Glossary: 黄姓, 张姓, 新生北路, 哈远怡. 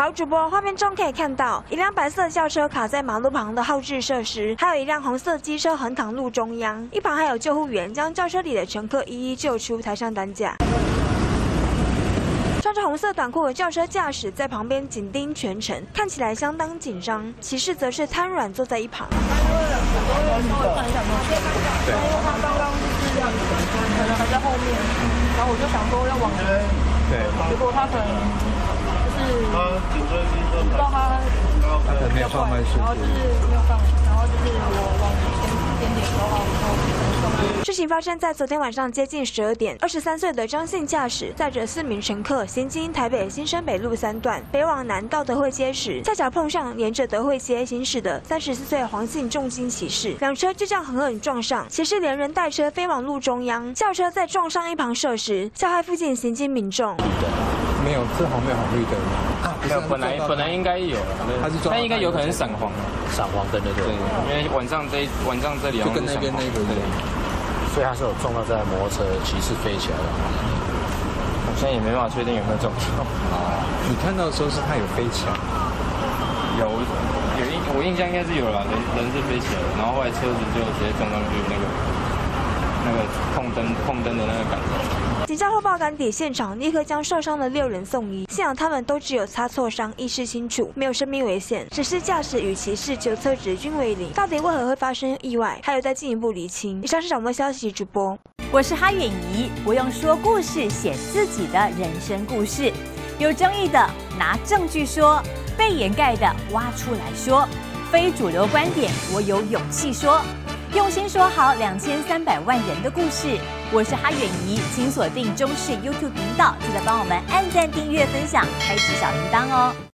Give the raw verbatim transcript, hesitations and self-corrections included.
好，主播，画面中可以看到一辆白色轿车卡在马路旁的后置设施，还有一辆红色机车横躺路中央，一旁还有救护员将轿车里的乘客一一救出，抬上担架。 穿着红色短裤的轿车驾驶在旁边紧盯全程，看起来相当紧张。骑士则是瘫软坐在一旁。对，他刚刚是这样子，可能还在后面，然后我就想说要往前，对，结果他可能就是他紧追机车，知道他他可能没有放慢速度，然后就是没有放，然后就是我往前。 事情发生在昨天晚上接近十二点，二十三岁的张姓驾驶载着四名乘客行经台北新生北路三段北往南到德惠街时，恰巧碰上沿着德惠街行驶的三十四岁黄姓重金骑士，两车就这样狠狠撞上，骑士连人带车飞往路中央，轿车再撞上一旁设施，吓坏附近行经民众。 没有，这红没有红绿灯啊！没有，本来本来应该有，但应该有可能闪黄，闪黄灯的对，因为晚上这晚上这里就跟那边那个对，所以他是有撞到这台摩托车，骑士飞起来了。我现在也没办法确定有没有撞到啊！你看到的时候是他有飞起来，有有印我印象应该是有了，人人是飞起来了，然后后来车子就直接撞上去那个那个碰灯碰灯的那个感觉。 警消后报赶抵现场，立刻将受伤的六人送医。幸好他们都只有擦挫伤，意识清楚，没有生命危险。只是驾驶与骑士酒测值均为零，到底为何会发生意外，还有待进一步厘清。以上是掌握消息主播，我是哈远怡，不用说故事，写自己的人生故事。有争议的拿证据说，被掩盖的挖出来说，非主流观点我有勇气说。 用心说好两千三百万人的故事，我是哈远怡，请锁定中视 YouTube 频道，记得帮我们按赞、订阅、分享，开启小铃铛哦。